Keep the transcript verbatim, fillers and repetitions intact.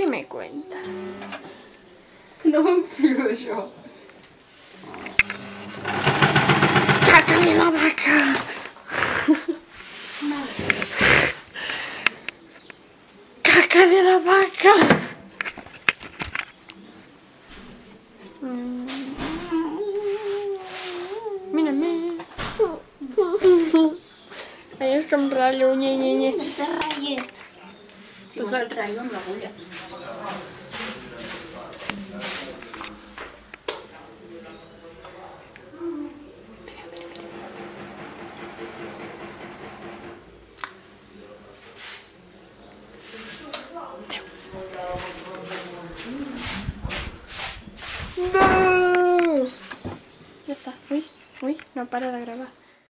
¿Qué me cuentas? No confío yo. ¡Cátame la vaca! ¡Caca de la vaca! Mírame. Ahí es comprarle un ñe ñe ñe. Pues traigo una bulla. No. Ya está, uy, uy, no para de grabar.